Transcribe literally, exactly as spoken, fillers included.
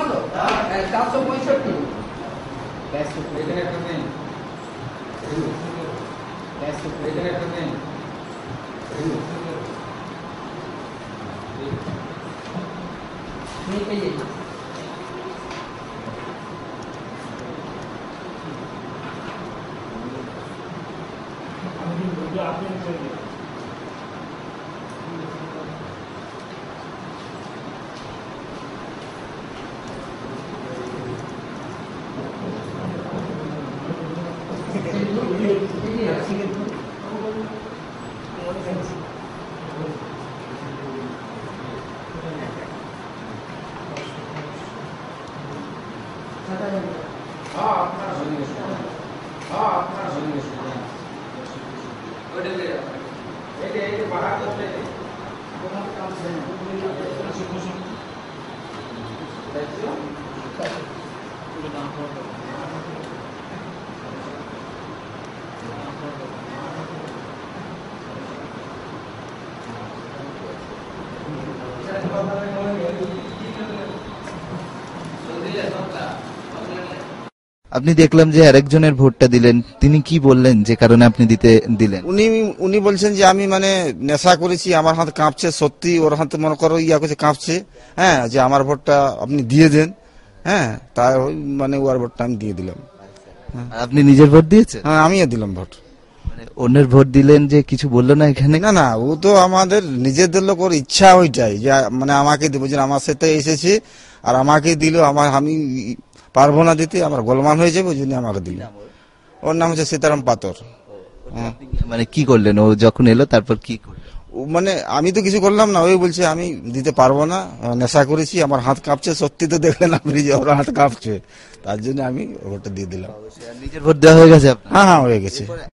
मान लो सात सौ पैंसठ किलो আপনি দেখলাম যে আরেকজনের ভোটটা দিলেন তিনি কি বললেন যে কারণে আপনি দিতে দিলেন উনি উনি বলছেন যে আমি মানে নেশা করেছি আমার হাত কাঁপছে সত্যি ওর হাত মনে করো ইয়া করে কাঁপছে হ্যাঁ যে আমার ভোটটা আপনি দিয়ে দেন হ্যাঁ তাই মানে ওর ভোটটা আমি দিয়ে দিলাম আপনি নিজের ভোট দিয়েছেন হ্যাঁ আমিও দিলাম ভোট মানে অন্যের ভোট দিলেন যে কিছু বললো না এখানে না না ও তো আমাদের নিজেদের লোকের ইচ্ছা ওইটাই যে মানে আমাকে দিব যে আমার সাথে এসেছে আর আমাকে দিল আমার আমি পারবো না দিতে আমার গোলমাল হয়ে যাবে ওজন্য আমাকে দিল ওর নাম হচ্ছে সীতারাম পাতর মানে কি করলেন ও যখন এলো তারপর কি করলেন মানে আমি তো কিছু করলাম না ওই বলছে আমি দিতে পারবো না নেশা করেছি আমার হাত কাঁপছে সত্যি তো দেখলেন আপনি যে ওর হাত কাঁপছে তার জন্য আমি ওটা দিয়ে দিলাম নিজের ভোট দেওয়া হয়ে গেছে হ্যাঁ হ্যাঁ হয়ে গেছে।